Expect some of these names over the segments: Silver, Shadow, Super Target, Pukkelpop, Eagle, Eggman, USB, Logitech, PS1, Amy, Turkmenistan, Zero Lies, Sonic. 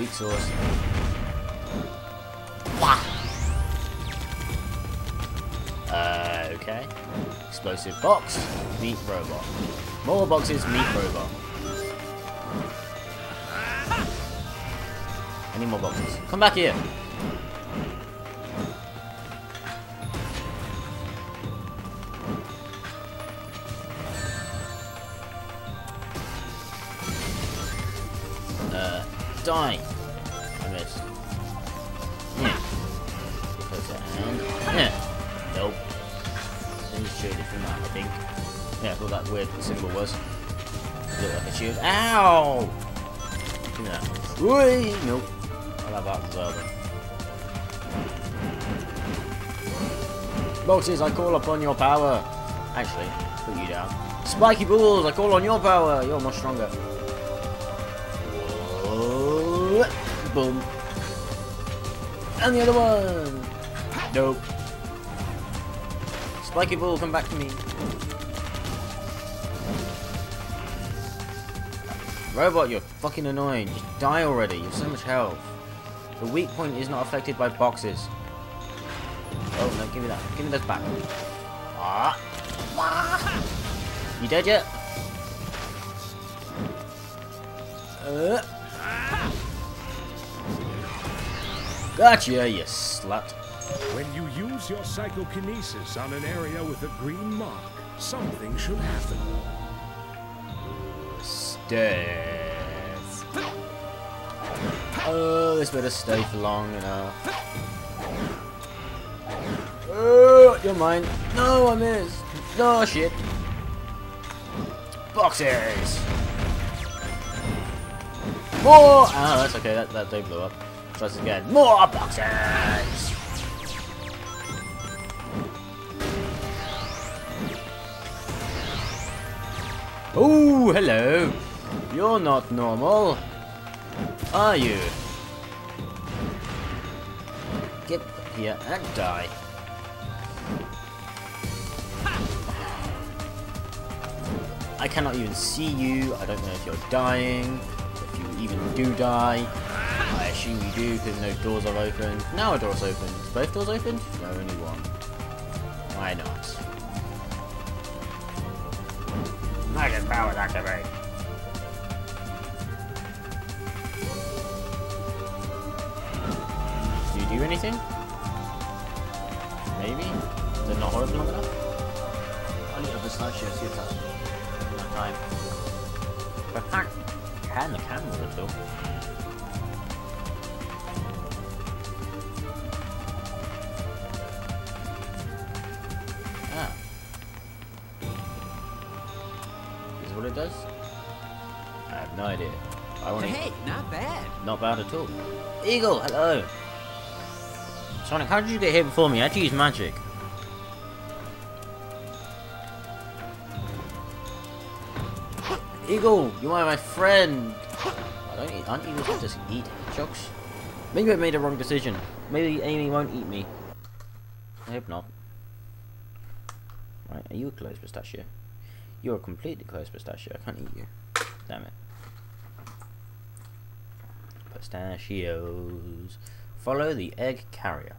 Sweet sauce. Okay. Explosive box. Meat robot. More boxes, meat robot. I need more boxes. Come back here. Die! I missed. Yeah. Yeah. Nope. Things shielded from that, I think. Yeah, I thought that weird symbol was. It looked like a shield. Ow! Look at that. Whee! Nope. I'll have that as well then. Bolters, I call upon your power. Actually, put you down. Spiky balls, I call on your power. You're much stronger. Boom. And the other one. Nope. Spiky ball, come back to me. Robot, you're fucking annoying. Just die already. You have so much health. The weak point is not affected by boxes. Oh, no, give me that. Give me that back. Ah. You dead yet? Gotcha, you slut. When you use your psychokinesis on an area with a green mark, something should happen. Stairs. Oh, this better stay for long enough. Oh, you're mine. No, I missed. Oh, shit. Boxes. More. Oh, that's okay. That they blew up. Once again, more boxes! Oh, hello! You're not normal, are you? Get here and die. I cannot even see you. I don't know if you're dying, if you even do die. I assume you do, because no doors are open. Now a door's open. Is both doors open? No, only one. Why not? Magic power activate! Do you do anything? Maybe? Is it not horrible long enough? I need to have a slideshow, see if that's enough time. But I can't pan the camera at all. It does? I have no idea. I want hey, not bad. Not bad at all. Eagle, hello. Sonic, how did you get here before me? I had to use magic. Eagle, you are my friend. Aren't eagles supposed to just eat hedgehogs? Maybe I made a wrong decision. Maybe Amy won't eat me. I hope not. Right, are you a closed pistachio? You're completely closed pistachio. I can't eat you. Damn it. Pistachios. Follow the egg carrier.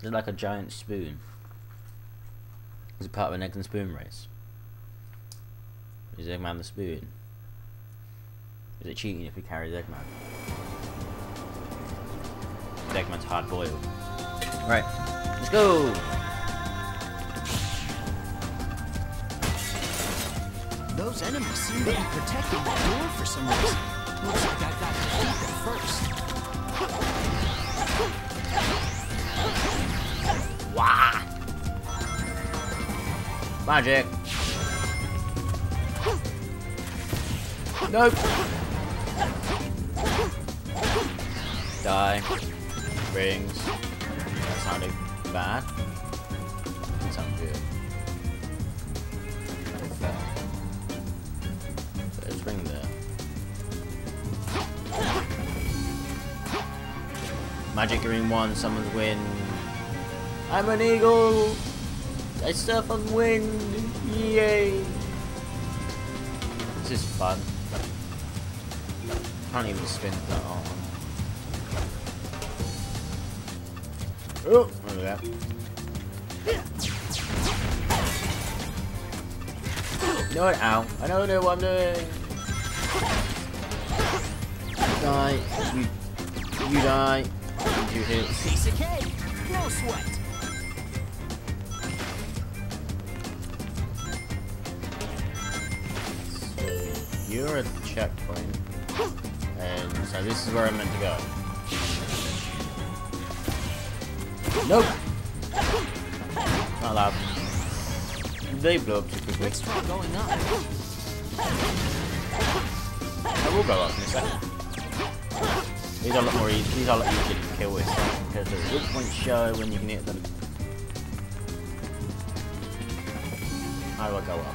It's like a giant spoon. Is it part of an egg and spoon race? Is Eggman the spoon? Is it cheating if we carry Eggman? Eggman's hard boiled. Right, let's go! Those enemies seem to be protecting the door for some reason. Looks like I've got to defeat them first. Wah! Magic! Nope! Die. Rings. That sounded bad. That sounded good. Ring there. Magic green one, summons wind. I'm an eagle! I surf on wind! Yay! This is fun. Can't even spin that arm. Oh, look at that. No, ow. I don't know what I'm doing. Die. You die. You hit. Piece of cake. No sweat. You're at the checkpoint, and so this is where I'm meant to go. Nope! Not allowed. They blow up too quickly. Let's try going up. I will go up in a second. These are a lot more easy. These are a lot easier to kill with because the hit points show when you can hit them. How do I go up?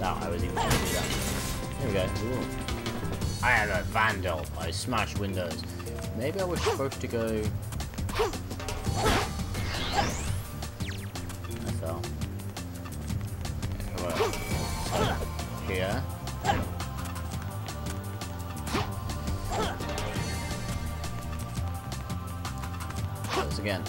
No, I was even going to do that. There we go. Ooh. I am a vandal. I smash windows. Maybe I was supposed to go. I fell. Here. Once again.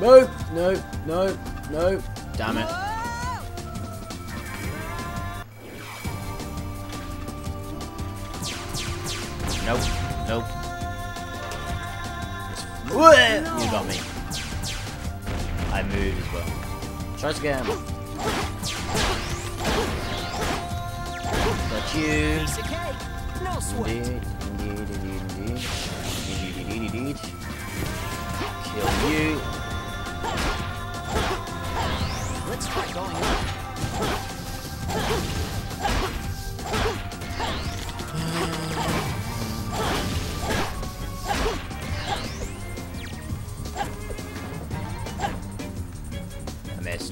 No, no, no, no, damn it. Nope, nope. No. You got me. I moved as well. Try it again. Got you. No sweat. Indeed. Kill you. Let's try going up. I missed.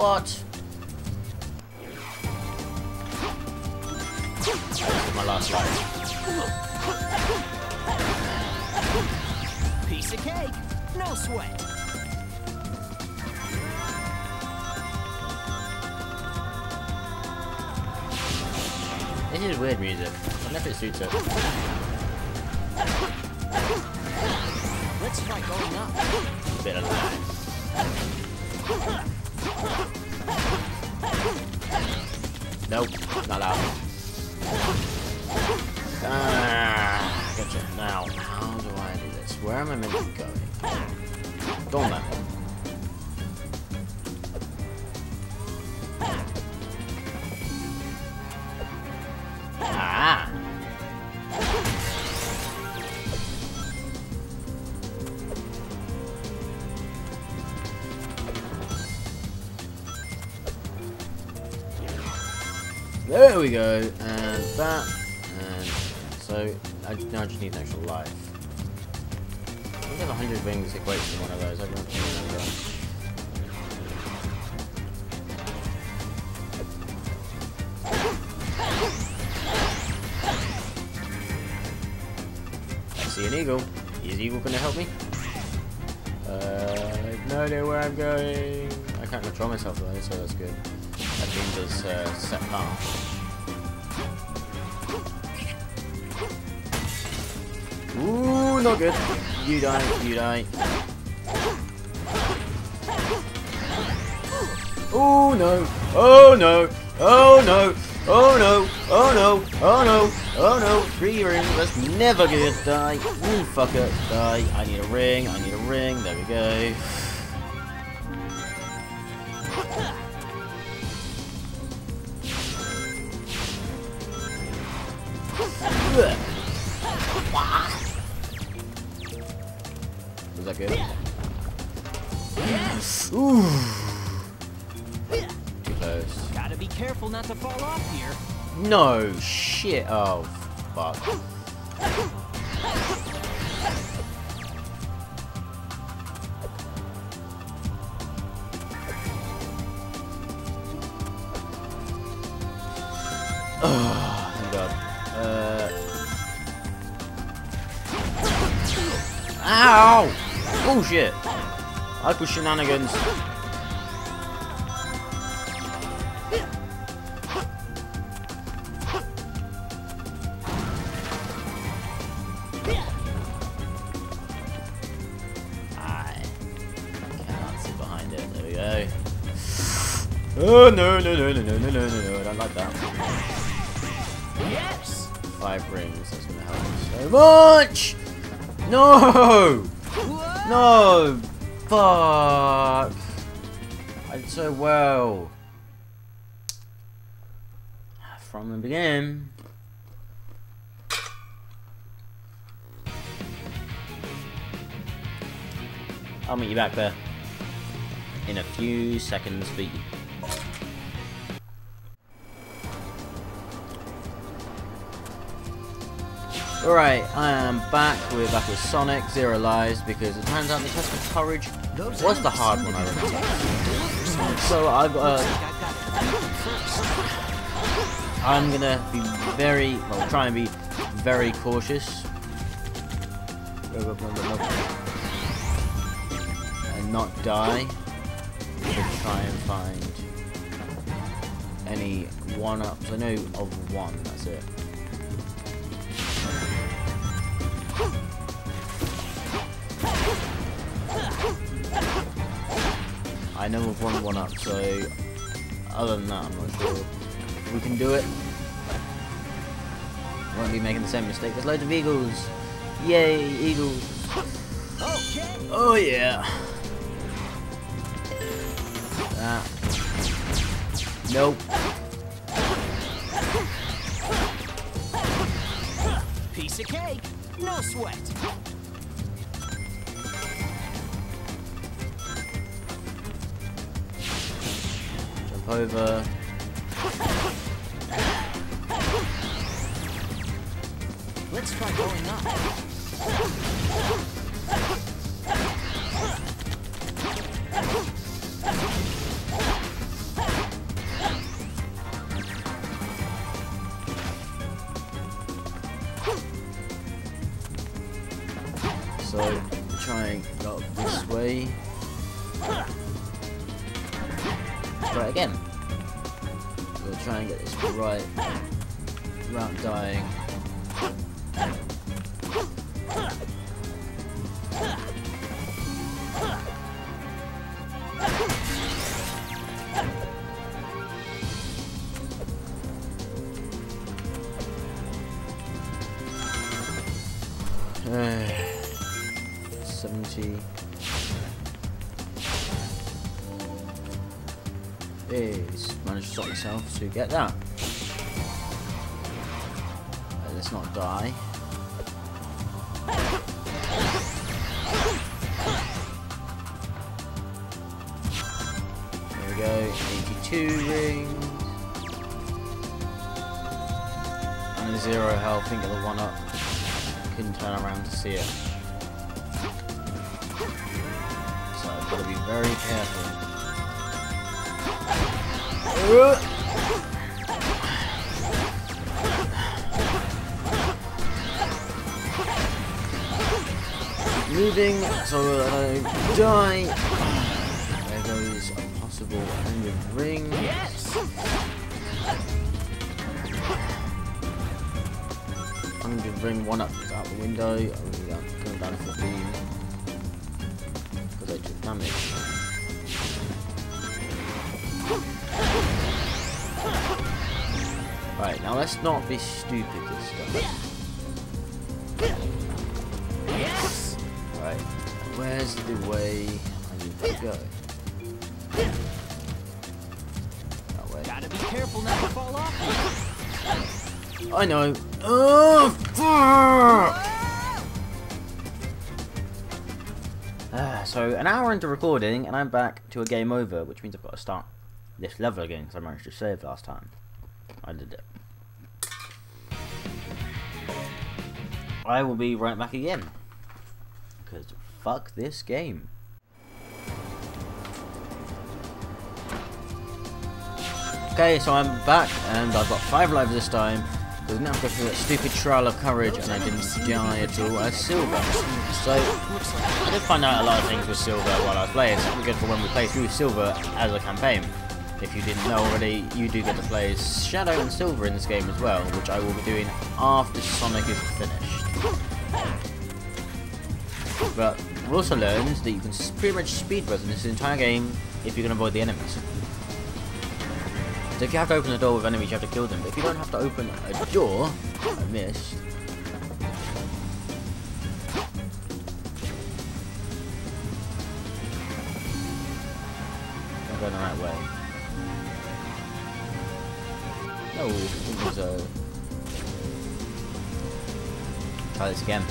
What? That's my last life. Piece of cake, no sweat. This is weird music. I don't know if it suits it. Let's try going up. A bit of that. Nope, not allowed. Ah, gotcha. Now, how do I do this? Where am I meant to be going? Don't know. Ah! There we go, and that, and so now I just need an actual life. I think there's 100 wings equates to one of those. I don't remember. I see an eagle. Is Eagle going to help me? I have no idea where I'm going. I can't control myself though, so that's good. That means it's set path. Ooh, not good. You die, you die. Ooh, no. Oh no. Oh no. Oh no. Oh no. Oh no. Oh no. 3 rings. That's never good. Die. Ooh, fucker. Die. I need a ring. I need a ring. There we go. Was that good? Yes. Ooh. Too close. Gotta be careful not to fall off here. No shit. Oh fuck. Oh, thank God. Ow! Oh shit! I like with shenanigans. I cannot sit behind it. There we go. Oh no no no no no no no no! I don't like that. Yes! 5 rings, that's gonna help so much! No! What? No! Fuck! I did so well. From the beginning. I'll meet you back there in a few seconds for you. Alright, I am back. We're back with Sonic, Zero Lies, because it turns out the test of courage was the hard one I remember. So I've I'm gonna be very, well, try and be very cautious. And not die. To try and find any one-ups. I know of one, that's it. I know we've won one up, so other than that, I'm not sure we can do it. Won't be making the same mistake. There's loads of eagles. Yay, eagles! Okay. Oh yeah. That. Nope. Piece of cake. No sweat. Over. Let's try going up. So trying up this way. Right again. We'll try and get this right without dying. Is manage to stop yourself to get that. Let's not die. There we go, 82 rings. And a 0 health, think of the 1-up. Couldn't turn around to see it. So I've got to be very careful. Moving so that I die. There goes a possible 100 rings. Yes. $100 ring 1-up is out the window. I'm going down to 15 because I took damage. Right, now let's not be stupid this time. Yes. Right, where's the way I need to go? That way. Gotta be careful not to fall off. I know. Oh, fuck! So, an hour into recording, and I'm back to a game over, which means I've got to start this level again, because I managed to save last time. I did it. I will be right back again. Because fuck this game. Okay, so I'm back, and I've got 5 lives this time. Because I didn't have to go through that stupid trial of courage, and I didn't die at all as Silver. So, I did find out a lot of things with Silver while I was playing. So it's good for when we play through Silver as a campaign. If you didn't know already, you do get to play as Shadow and Silver in this game as well, which I will be doing after Sonic is finished. But we also learned that you can pretty much speedrun this entire game if you can avoid the enemies. So if you have to open a door with enemies, you have to kill them. But if you don't have to open a door, I missed. I'm going the right way. No, I think so. Try this again.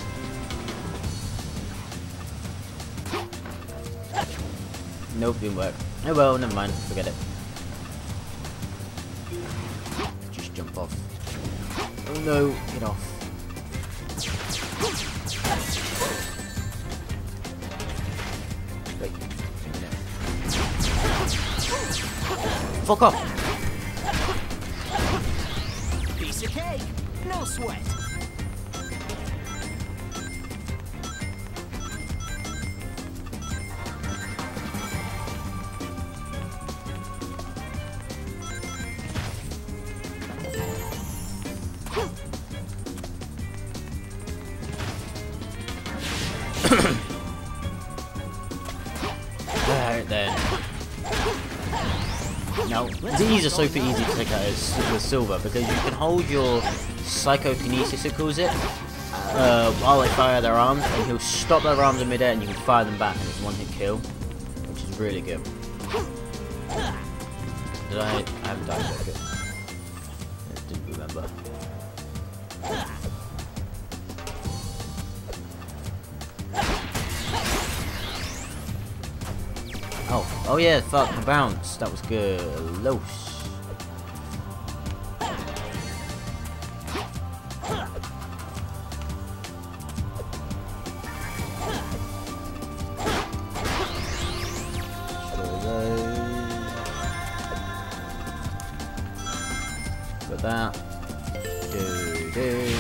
Nope, didn't work. Oh well, never mind. Forget it. Just jump off. Oh no, get off. Wait. Fuck off! Piece of cake, no sweat. Alright then. Now, these are super easy to take out as Silver because you can hold your psychokinesis, it calls it, while they fire their arms, and he'll stop their arms in midair and you can fire them back, and it's one hit kill, which is really good. Did I haven't died yet, good. I didn't remember. Oh yeah, fuck, the bounce. That was good. Los. Got that. Do do.